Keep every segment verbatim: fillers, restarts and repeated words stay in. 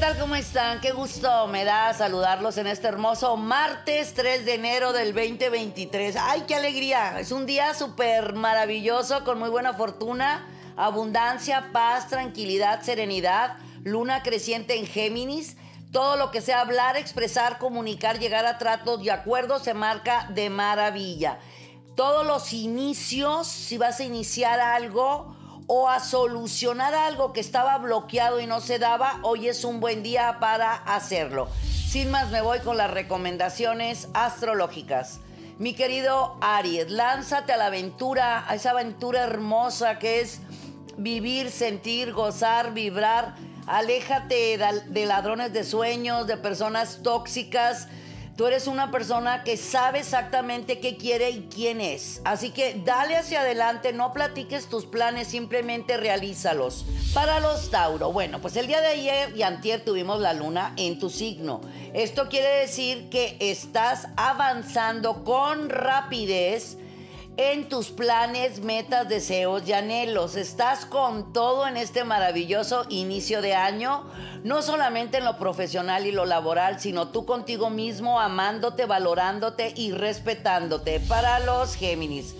tal? ¿Cómo están? Qué gusto me da saludarlos en este hermoso martes tres de enero del veinte veintitrés. ¡Ay, qué alegría! Es un día súper maravilloso, con muy buena fortuna, abundancia, paz, tranquilidad, serenidad, luna creciente en Géminis. Todo lo que sea hablar, expresar, comunicar, llegar a tratos y acuerdos se marca de maravilla. Todos los inicios, si vas a iniciar algo o a solucionar algo que estaba bloqueado y no se daba, hoy es un buen día para hacerlo. Sin más, me voy con las recomendaciones astrológicas. Mi querido Aries, lánzate a la aventura, a esa aventura hermosa que es vivir, sentir, gozar, vibrar. Aléjate de ladrones de sueños, de personas tóxicas. Tú eres una persona que sabe exactamente qué quiere y quién es. Así que dale hacia adelante, no platiques tus planes, simplemente realízalos. Para los Tauro, bueno, pues el día de ayer y antier tuvimos la luna en tu signo. Esto quiere decir que estás avanzando con rapidez en tus planes, metas, deseos y anhelos. Estás con todo en este maravilloso inicio de año, no solamente en lo profesional y lo laboral, sino tú contigo mismo, amándote, valorándote y respetándote. Para los Géminis,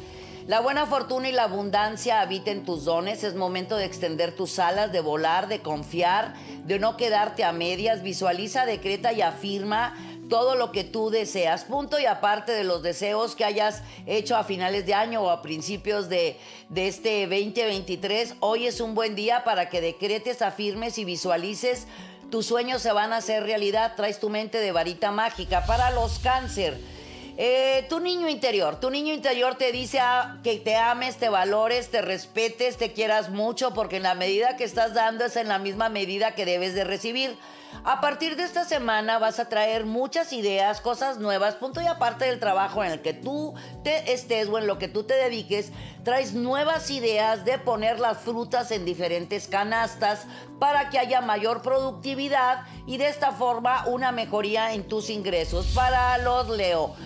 la buena fortuna y la abundancia habiten tus dones. Es momento de extender tus alas, de volar, de confiar, de no quedarte a medias. Visualiza, decreta y afirma todo lo que tú deseas, punto y aparte de los deseos que hayas hecho a finales de año o a principios de, de este veinte veintitrés. Hoy es un buen día para que decretes, afirmes y visualices. Tus sueños se van a hacer realidad, traes tu mente de varita mágica. Para los Cáncer, eh, tu niño interior, tu niño interior te dice ah, que te ames, te valores, te respetes, te quieras mucho, porque en la medida que estás dando es en la misma medida que debes de recibir. A partir de esta semana vas a traer muchas ideas, cosas nuevas, punto y aparte del trabajo en el que tú te estés o en lo que tú te dediques, traes nuevas ideas de poner las frutas en diferentes canastas para que haya mayor productividad y de esta forma una mejoría en tus ingresos. Para los Leo,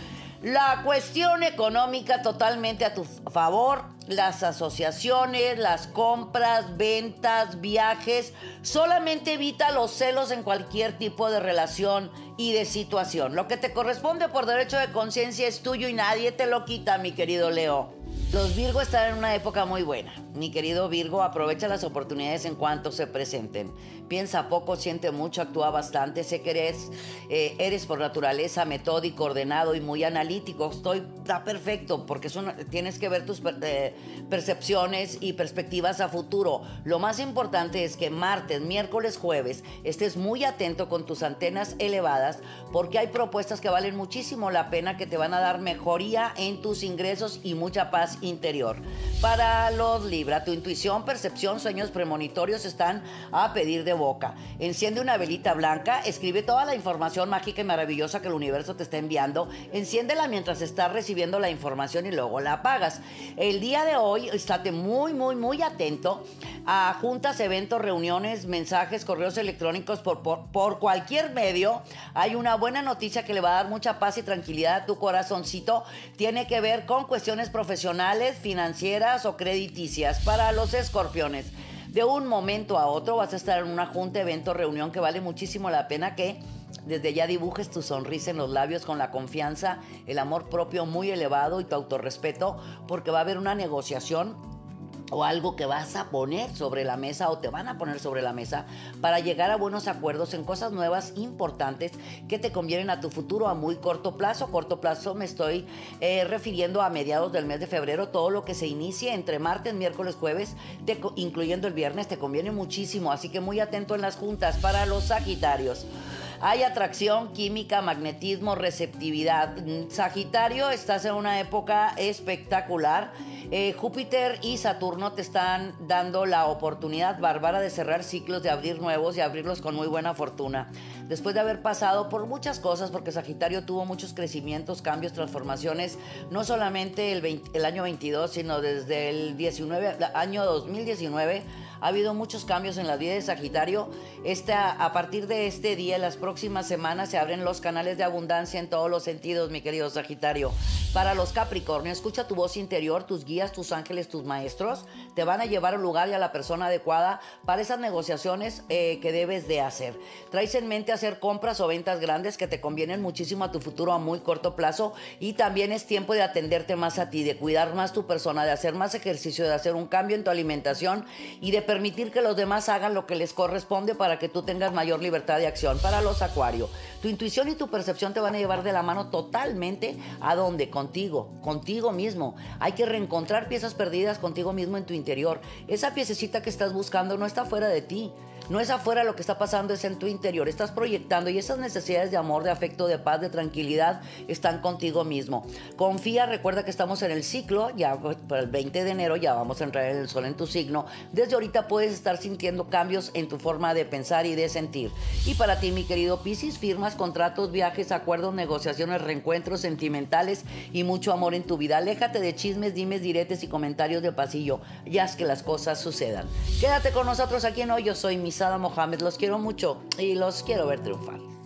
la cuestión económica totalmente a tu favor. Las asociaciones, las compras, ventas, viajes. Solamente evita los celos en cualquier tipo de relación y de situación. Lo que te corresponde por derecho de conciencia es tuyo y nadie te lo quita, mi querido Leo. Los Virgo están en una época muy buena. Mi querido Virgo, aprovecha las oportunidades en cuanto se presenten. Piensa poco, siente mucho, actúa bastante. Sé que eres, eh, eres por naturaleza metódico, ordenado y muy analítico. Estoy, está perfecto, porque es una, tienes que ver tus eh, percepciones y perspectivas a futuro. Lo más importante es que martes, miércoles, jueves estés muy atento con tus antenas elevadas, porque hay propuestas que valen muchísimo la pena, que te van a dar mejoría en tus ingresos y mucha paz interior. Para los Libra, tu intuición, percepción, sueños premonitorios están a pedir de boca. Enciende una velita blanca, escribe toda la información mágica y maravillosa que el universo te está enviando. Enciéndela mientras estás recibiendo la información y luego la apagas. El día de hoy, estate muy, muy, muy atento a juntas, eventos, reuniones, mensajes, correos electrónicos por, por, por cualquier medio. Hay una buena noticia que le va a dar mucha paz y tranquilidad a tu corazoncito. Tiene que ver con cuestiones profesionales, financieras o crediticias. Para los Escorpiones, de un momento a otro vas a estar en una junta, evento, reunión que vale muchísimo la pena que desde ya dibujes tu sonrisa en los labios con la confianza, el amor propio muy elevado y tu autorrespeto, porque va a haber una negociación o algo que vas a poner sobre la mesa o te van a poner sobre la mesa para llegar a buenos acuerdos en cosas nuevas importantes que te convienen a tu futuro a muy corto plazo. Corto plazo me estoy eh, refiriendo a mediados del mes de febrero. Todo lo que se inicie entre martes, miércoles, jueves, te, incluyendo el viernes, te conviene muchísimo. Así que muy atento en las juntas. Para los Sagitarios, hay atracción, química, magnetismo, receptividad. Sagitario, estás en una época espectacular. Eh, Júpiter y Saturno te están dando la oportunidad bárbara de cerrar ciclos, de abrir nuevos y abrirlos con muy buena fortuna. Después de haber pasado por muchas cosas, porque Sagitario tuvo muchos crecimientos, cambios, transformaciones, no solamente el, veinte, el año veintidós, sino desde el diecinueve, año dos mil diecinueve, ha habido muchos cambios en la vida de Sagitario. Esta, a partir de este día, las próximas semanas se abren los canales de abundancia en todos los sentidos, mi querido Sagitario. Para los Capricornio, escucha tu voz interior, tus guías, tus ángeles, tus maestros. Te van a llevar al lugar y a la persona adecuada para esas negociaciones eh, que debes de hacer. Traes en mente hacer compras o ventas grandes que te convienen muchísimo a tu futuro a muy corto plazo. Y también es tiempo de atenderte más a ti, de cuidar más tu persona, de hacer más ejercicio, de hacer un cambio en tu alimentación y de permitir que los demás hagan lo que les corresponde para que tú tengas mayor libertad de acción. Para los Acuario, tu intuición y tu percepción te van a llevar de la mano totalmente a donde contigo, contigo mismo. Hay que reencontrar piezas perdidas contigo mismo en tu interior. Esa piececita que estás buscando no está fuera de ti. No es afuera lo que está pasando, es en tu interior. Estás proyectando y esas necesidades de amor, de afecto, de paz, de tranquilidad están contigo mismo. Confía, recuerda que estamos en el ciclo, ya para el veinte de enero ya vamos a entrar en el sol en tu signo. Desde ahorita puedes estar sintiendo cambios en tu forma de pensar y de sentir. Y para ti, mi querido Piscis, firmas, contratos, viajes, acuerdos, negociaciones, reencuentros sentimentales y mucho amor en tu vida. Aléjate de chismes, dimes, diretes y comentarios de pasillo y haz que las cosas sucedan. Quédate con nosotros aquí en Hoy. Yo soy mi Mizada Mohamed, los quiero mucho y los quiero ver triunfar.